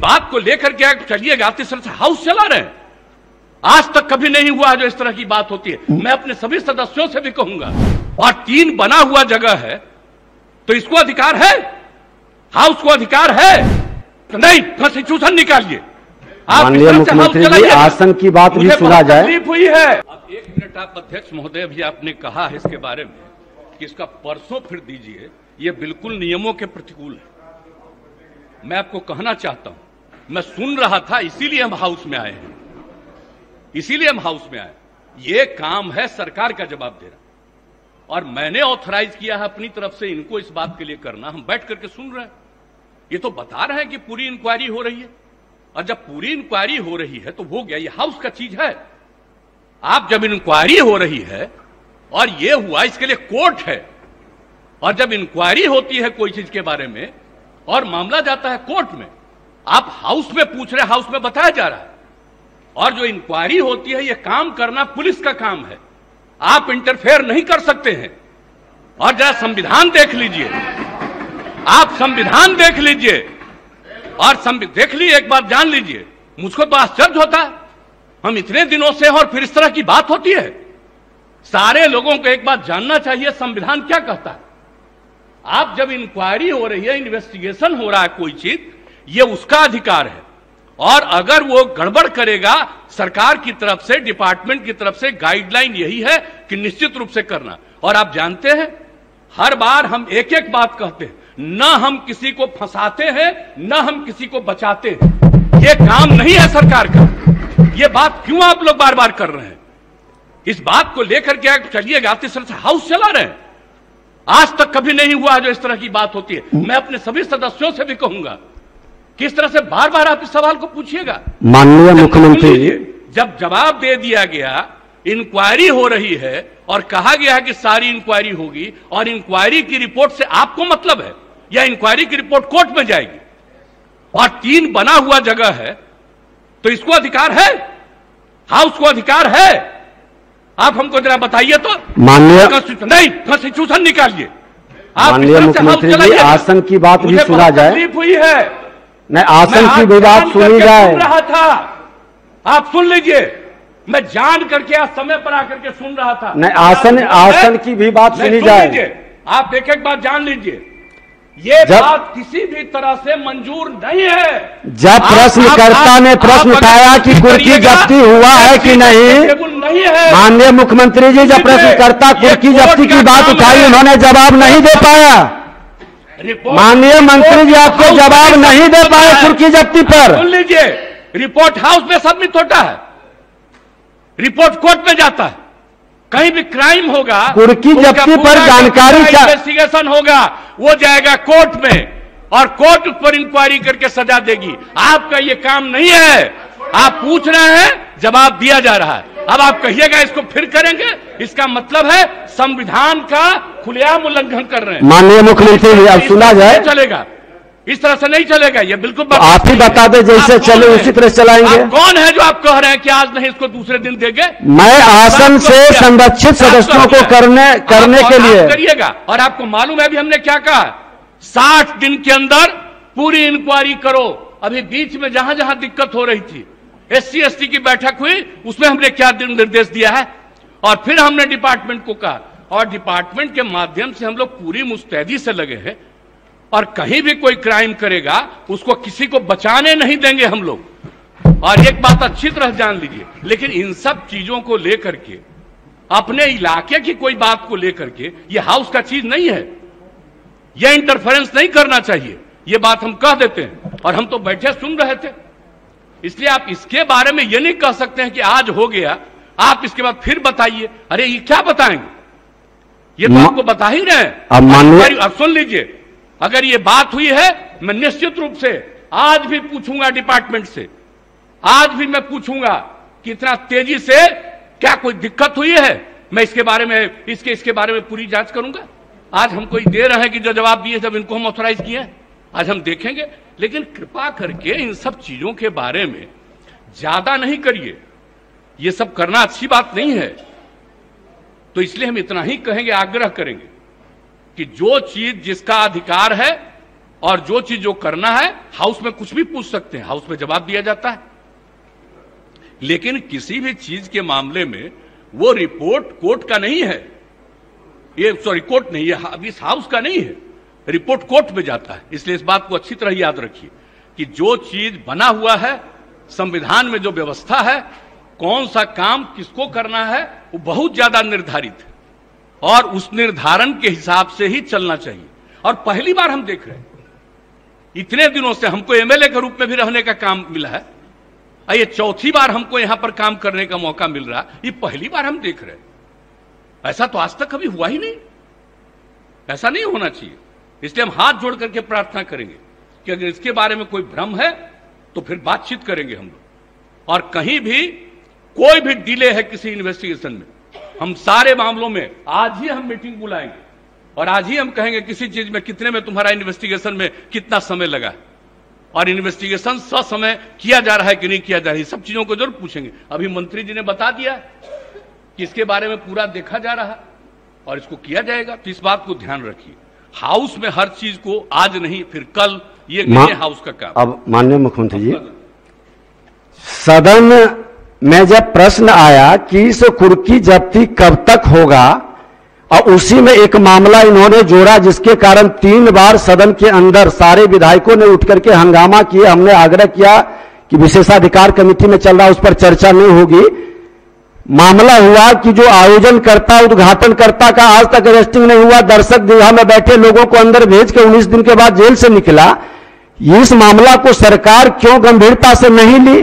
बात को लेकर के चलिए आते सर हाउस चला रहे हैं, आज तक कभी नहीं हुआ जो इस तरह की बात होती है। मैं अपने सभी सदस्यों से भी कहूंगा, और 3 बना हुआ जगह है तो इसको अधिकार है, हाउस को अधिकार है तो नहीं कॉन्स्टिट्यूशन निकालिए। माननीय मुख्यमंत्री जी, आसन की बात भी सुना जाए। तकलीफ हुई है। अब एक मिनट, आप अध्यक्ष महोदय भी आपने कहा है इसके बारे में कि इसका परसों फिर दीजिए, ये बिल्कुल नियमों के प्रतिकूल है। मैं आपको कहना चाहता हूं, मैं सुन रहा था इसीलिए हम हाउस में आए हैं, इसीलिए हम हाउस में आए। ये काम है सरकार का जवाब देना, और मैंने ऑथराइज किया है अपनी तरफ से इनको इस बात के लिए करना। हम बैठ करके सुन रहे हैं, ये तो बता रहे हैं कि पूरी इंक्वायरी हो रही है, और जब पूरी इंक्वायरी हो रही है तो हो गया, ये हाउस का चीज है। आप जब इंक्वायरी हो रही है और ये हुआ, इसके लिए कोर्ट है, और जब इंक्वायरी होती है कोई चीज के बारे में और मामला जाता है कोर्ट में, आप हाउस में पूछ रहे, हाउस में बताया जा रहा है, और जो इंक्वायरी होती है ये काम करना पुलिस का काम है, आप इंटरफेयर नहीं कर सकते हैं। और जरा संविधान देख लीजिए, आप संविधान देख लीजिए, और देख लीजिए, एक बार जान लीजिए। मुझको तो आश्चर्य होता है, हम इतने दिनों से और फिर इस तरह की बात होती है। सारे लोगों को एक बात जानना चाहिए, संविधान क्या कहता है। आप जब इंक्वायरी हो रही है, इन्वेस्टिगेशन हो रहा है कोई चीज, ये उसका अधिकार है, और अगर वो गड़बड़ करेगा, सरकार की तरफ से, डिपार्टमेंट की तरफ से गाइडलाइन यही है कि निश्चित रूप से करना। और आप जानते हैं, हर बार हम एक एक बात कहते हैं, ना हम किसी को फंसाते हैं, ना हम किसी को बचाते हैं। ये काम नहीं है सरकार का। ये बात क्यों आप लोग बार बार कर रहे हैं? इस बात को लेकर के चलिए गाते सर हाउस चला रहे हैं, आज तक कभी नहीं हुआ जो इस तरह की बात होती है। मैं अपने सभी सदस्यों से भी कहूंगा, किस तरह से बार बार आप इस सवाल को पूछिएगा। माननीय मुख्यमंत्री जी, जब जवाब दे दिया गया, इंक्वायरी हो रही है और कहा गया है कि सारी इंक्वायरी होगी, और इंक्वायरी की रिपोर्ट से आपको मतलब है, या इंक्वायरी की रिपोर्ट कोर्ट में जाएगी, और 3 बना हुआ जगह है तो इसको अधिकार है, हाउस को अधिकार है। आप हमको जरा बताइए तो, माननीय नहीं कॉन्स्टिट्यूशन निकालिए। माननीय मुख्यमंत्री जी, आसन की बात भी सुना जाए। तकलीफ हुई है। मैं आसन की बात सुनी जाए रहा था, आप सुन लीजिए, मैं जान करके आज समय पर आकर के सुन रहा था। नहीं, आसन की भी बात सुनी जाए। आप एक एक बात जान लीजिए, ये बात किसी भी तरह से मंजूर नहीं है। जब प्रश्नकर्ता ने प्रश्न उठाया कि कुर्की जब्ती हुआ है कि नहीं, माननीय मुख्यमंत्री जी, जब प्रश्नकर्ता कुर्की जब्ती की बात उठाई, उन्होंने जवाब नहीं दे पाया। माननीय मंत्री जी, आपको जवाब नहीं दे पाए कुर्की जब्ती पर। सुन लीजिए, रिपोर्ट हाउस में सबमिट होता है, रिपोर्ट कोर्ट में जाता है। कहीं भी क्राइम होगा, कुर्की जब्ती पर जानकारी का इन्वेस्टिगेशन होगा, वो जाएगा कोर्ट में, और कोर्ट उस पर इंक्वायरी करके सजा देगी। आपका ये काम नहीं है। आप पूछ रहे हैं, जवाब दिया जा रहा है। अब आप कहिएगा इसको फिर करेंगे, इसका मतलब है संविधान का खुलेआम उल्लंघन कर रहे हैं। माननीय मुख्यमंत्री जी, अब सुना जाए। चलेगा, इस तरह से नहीं चलेगा। ये बिल्कुल तो आप ही बता दे, जैसे चले उसी तरह चलाएंगे। कौन है जो आप कह रहे हैं कि आज नहीं इसको दूसरे दिन देंगे? मैं आसन से संरक्षित सदस्यों को करने के लिए करिएगा। और आपको मालूम है अभी हमने क्या कहा, 60 दिन के अंदर पूरी इंक्वायरी करो। अभी बीच में जहां जहां दिक्कत हो रही थी, SC/ST की बैठक हुई, उसमें हमने क्या निर्देश दिया है, और फिर हमने डिपार्टमेंट को कहा, और डिपार्टमेंट के माध्यम से हम लोग पूरी मुस्तैदी से लगे हैं, और कहीं भी कोई क्राइम करेगा उसको किसी को बचाने नहीं देंगे हम लोग। और एक बात अच्छी तरह जान लीजिए, लेकिन इन सब चीजों को लेकर के, अपने इलाके की कोई बात को लेकर के, ये हाउस का चीज नहीं है, यह इंटरफेरेंस नहीं करना चाहिए। ये बात हम कह देते हैं, और हम तो बैठे सुन रहे थे, इसलिए आप इसके बारे में ये नहीं कह सकते हैं कि आज हो गया, आप इसके बाद फिर बताइए। अरे ये क्या बताएंगे, ये तो आपको बता ही रहे हैं। अब सुन लीजिए, अगर ये बात हुई है, मैं निश्चित रूप से आज भी पूछूंगा डिपार्टमेंट से, आज भी मैं पूछूंगा कि इतना तेजी से क्या कोई दिक्कत हुई है। मैं इसके बारे में इसके बारे में पूरी जांच करूंगा। आज हमको ही दे रहे हैं कि जो जवाब दिए जब इनको हम ऑथोराइज किए, आज हम देखेंगे। लेकिन कृपा करके इन सब चीजों के बारे में ज्यादा नहीं करिए, ये सब करना अच्छी बात नहीं है। तो इसलिए हम इतना ही कहेंगे, आग्रह करेंगे कि जो चीज जिसका अधिकार है और जो चीज जो करना है हाउस में कुछ भी पूछ सकते हैं, हाउस में जवाब दिया जाता है। लेकिन किसी भी चीज के मामले में वो रिपोर्ट कोर्ट का नहीं है, ये सॉरी कोर्ट नहीं है, इस हाउस का नहीं है, रिपोर्ट कोर्ट में जाता है। इसलिए इस बात को अच्छी तरह याद रखिए कि जो चीज बना हुआ है संविधान में, जो व्यवस्था है, कौन सा काम किसको करना है, वो बहुत ज्यादा निर्धारित है और उस निर्धारण के हिसाब से ही चलना चाहिए। और पहली बार हम देख रहे हैं, इतने दिनों से हमको एमएलए के रूप में भी रहने का काम मिला है, ये चौथी बार हमको यहां पर काम करने का मौका मिल रहा है, ये पहली बार हम देख रहे हैं। ऐसा तो आज तक कभी हुआ ही नहीं, ऐसा नहीं होना चाहिए। इसलिए हम हाथ जोड़ करके प्रार्थना करेंगे कि अगर इसके बारे में कोई भ्रम है तो फिर बातचीत करेंगे हम लोग, और कहीं भी कोई भी डिले है किसी इन्वेस्टिगेशन में, हम सारे मामलों में आज ही हम मीटिंग बुलाएंगे और आज ही हम कहेंगे किसी चीज में कितने में तुम्हारा इन्वेस्टिगेशन में कितना समय लगा है और इन्वेस्टिगेशन ससमय किया जा रहा है कि नहीं किया जा रहा है, सब चीजों को जरूर पूछेंगे। अभी मंत्री जी ने बता दिया कि इसके बारे में पूरा देखा जा रहा है और इसको किया जाएगा। तो इस बात को ध्यान रखिए, हाउस में हर चीज को आज नहीं फिर कल, ये हाउस का काम। अब माननीय मुख्यमंत्री जी, सदन में जब प्रश्न आया कि इस कुर्की जब्ती कब तक होगा और उसी में एक मामला इन्होंने जोड़ा जिसके कारण 3 बार सदन के अंदर सारे विधायकों ने उठ करके हंगामा किया। हमने आग्रह किया कि विशेषाधिकार कमेटी में चल रहा उस पर चर्चा नहीं होगी। मामला हुआ कि जो आयोजन करता उद्घाटन करता का आज तक अरेस्टिंग नहीं हुआ, दर्शक दीघा में बैठे लोगों को अंदर भेज के 19 दिन के बाद जेल से निकला। इस मामला को सरकार क्यों गंभीरता से नहीं ली?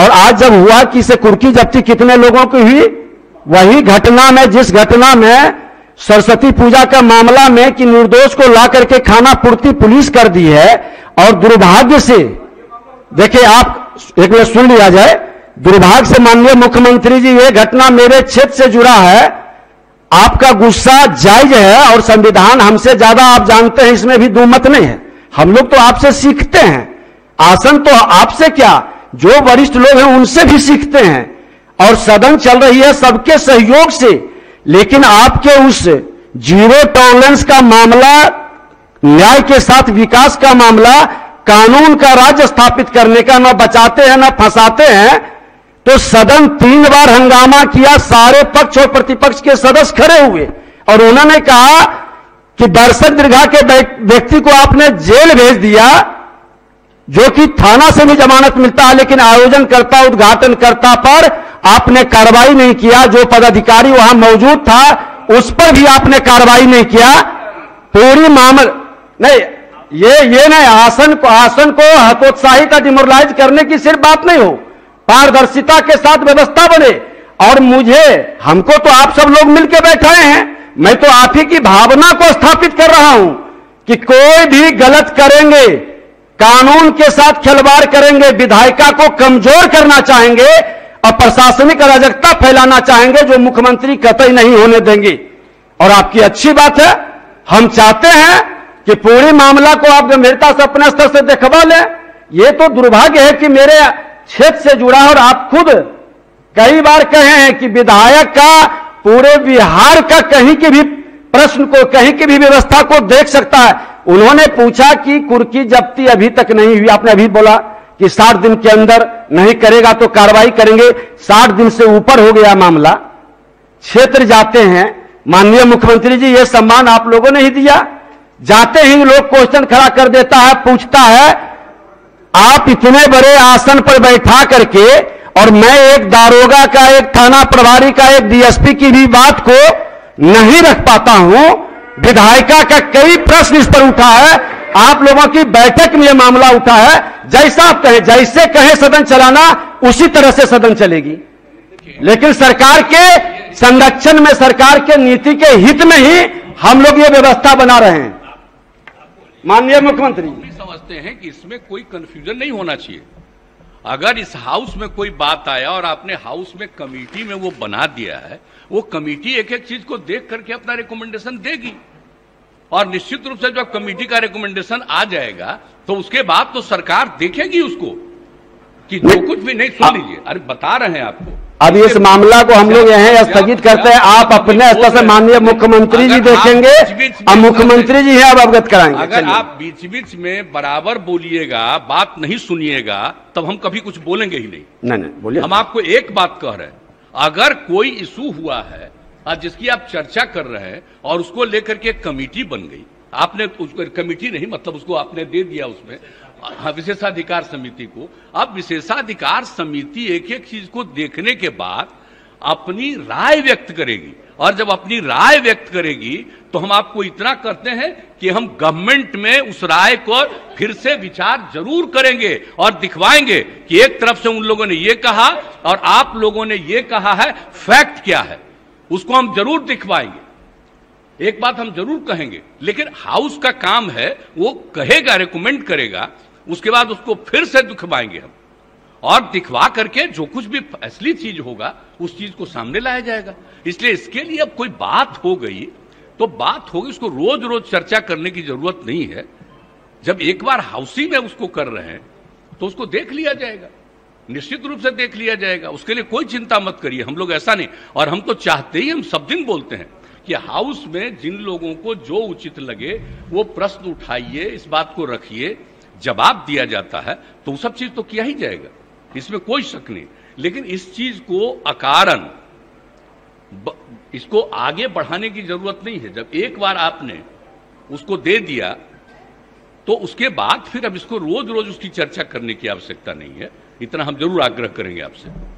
और आज जब हुआ कि इसे कुर्की जब्ती कितने लोगों की हुई, वही घटना में जिस घटना में सरस्वती पूजा का मामला में कि निर्दोष को ला करके खाना पूर्ति पुलिस कर दी है। और दुर्भाग्य से देखिए, आप एक बार सुन लिया जाए, दुर्भाग्य से माननीय मुख्यमंत्री जी ये घटना मेरे क्षेत्र से जुड़ा है। आपका गुस्सा जायज है और संविधान हमसे ज्यादा आप जानते हैं, इसमें भी दुमत नहीं है। हम लोग तो आपसे सीखते हैं, आसन तो आपसे क्या जो वरिष्ठ लोग हैं उनसे भी सीखते हैं, और सदन चल रही है सबके सहयोग से। लेकिन आपके उस जीरो टॉलरेंस का मामला, न्याय के साथ विकास का मामला, कानून का राज्य स्थापित करने का, न बचाते हैं न फंसाते हैं। तो सदन 3 बार हंगामा किया, सारे पक्ष और प्रतिपक्ष के सदस्य खड़े हुए और उन्होंने कहा कि दर्शक दीर्घा के व्यक्ति को आपने जेल भेज दिया, जो कि थाना से भी जमानत मिलता है, लेकिन आयोजन करता उद्घाटन करता पर आपने कार्रवाई नहीं किया। जो पदाधिकारी वहां मौजूद था उस पर भी आपने कार्रवाई नहीं किया। पूरी मामला नहीं, ये नहीं आसन को हतोत्साहित या डिमोरलाइज करने की सिर्फ बात नहीं हो, पारदर्शिता के साथ व्यवस्था बने। और मुझे हमको तो आप सब लोग मिलकर बैठाए हैं, मैं तो आप ही की भावना को स्थापित कर रहा हूं कि कोई भी गलत करेंगे, कानून के साथ खिलवाड़ करेंगे, विधायिका को कमजोर करना चाहेंगे और प्रशासनिक अराजकता फैलाना चाहेंगे, जो मुख्यमंत्री कतई नहीं होने देंगे। और आपकी अच्छी बात है, हम चाहते हैं कि पूरी मामला को आप गंभीरता से अपने स्तर से देखवा लें। ये तो दुर्भाग्य है कि मेरे क्षेत्र से जुड़ा है और आप खुद कई बार कहे हैं कि विधायक का पूरे बिहार का कहीं के भी प्रश्न को, कहीं की भी व्यवस्था को देख सकता है। उन्होंने पूछा कि कुर्की जब्ती अभी तक नहीं हुई, आपने अभी बोला कि 60 दिन के अंदर नहीं करेगा तो कार्रवाई करेंगे। 60 दिन से ऊपर हो गया मामला, क्षेत्र जाते हैं। माननीय मुख्यमंत्री जी ये सम्मान आप लोगों ने ही दिया, जाते ही लोग क्वेश्चन खड़ा कर देता है, पूछता है। आप इतने बड़े आसन पर बैठा करके, और मैं एक दारोगा का, एक थाना प्रभारी का, एक डीएसपी की भी बात को नहीं रख पाता हूं, विधायिका का कई प्रश्न इस पर उठा है, आप लोगों की बैठक में यह मामला उठा है। जैसा आप कहें, जैसे कहें सदन चलाना, उसी तरह से सदन चलेगी। लेकिन सरकार के संरक्षण में, सरकार के नीति के हित में ही हम लोग ये व्यवस्था बना रहे हैं। माननीय मुख्यमंत्री जी समझते हैं कि इसमें कोई कंफ्यूजन नहीं होना चाहिए। अगर इस हाउस में कोई बात आया और आपने हाउस में कमेटी में वो बना दिया है, वो कमेटी एक एक चीज को देख करके अपना रिकमेंडेशन देगी। और निश्चित रूप से जब कमेटी का रिकमेंडेशन आ जाएगा तो उसके बाद तो सरकार देखेगी उसको कि जो कुछ भी नहीं। सुन लीजिए, अरे बता रहे हैं आपको, अब इस मामला को हम लोग यहाँ स्थगित करते हैं। आप अपने स्तर से माननीय मुख्यमंत्री जी देखेंगे और मुख्यमंत्री जी है अब अवगत कराएंगे। अगर आप बीच बीच में बराबर बोलिएगा, बात नहीं सुनिएगा, तब हम कभी कुछ बोलेंगे ही नहीं। नहीं नहीं बोलिए, हम आपको एक बात कह रहे हैं, अगर कोई इशू हुआ है आज जिसकी आप चर्चा कर रहे हैं और उसको लेकर के कमेटी बन गई, आपने कमेटी नहीं मतलब उसको आपने दे दिया उसमें विशेषाधिकार समिति को। अब विशेषाधिकार समिति एक एक चीज को देखने के बाद अपनी राय व्यक्त करेगी, और जब अपनी राय व्यक्त करेगी तो हम आपको इतना करते हैं कि हम गवर्नमेंट में उस राय को फिर से विचार जरूर करेंगे और दिखवाएंगे कि एक तरफ से उन लोगों ने ये कहा और आप लोगों ने ये कहा है, फैक्ट क्या है उसको हम जरूर दिखवाएंगे, एक बात हम जरूर कहेंगे। लेकिन हाउस का काम है, वो कहेगा, रिकमेंड करेगा, उसके बाद उसको फिर से दिखवाएंगे हम, और दिखवा करके जो कुछ भी असली चीज होगा उस चीज को सामने लाया जाएगा। इसलिए इसके लिए अब कोई बात हो गई तो बात होगी, उसको रोज रोज चर्चा करने की जरूरत नहीं है। जब एक बार हाउसी में उसको कर रहे हैं तो उसको देख लिया जाएगा, निश्चित रूप से देख लिया जाएगा, उसके लिए कोई चिंता मत करिए। हम लोग ऐसा नहीं, और हम तो चाहते ही, हम सब दिन बोलते हैं कि हाउस में जिन लोगों को जो उचित लगे वो प्रश्न उठाइए, इस बात को रखिए, जवाब दिया जाता है तो सब चीज तो किया ही जाएगा, इसमें कोई शक नहीं। लेकिन इस चीज को अकारण इसको आगे बढ़ाने की जरूरत नहीं है। जब एक बार आपने उसको दे दिया तो उसके बाद फिर अब इसको रोज रोज उसकी चर्चा करने की आवश्यकता नहीं है। इतना हम जरूर आग्रह करेंगे आपसे।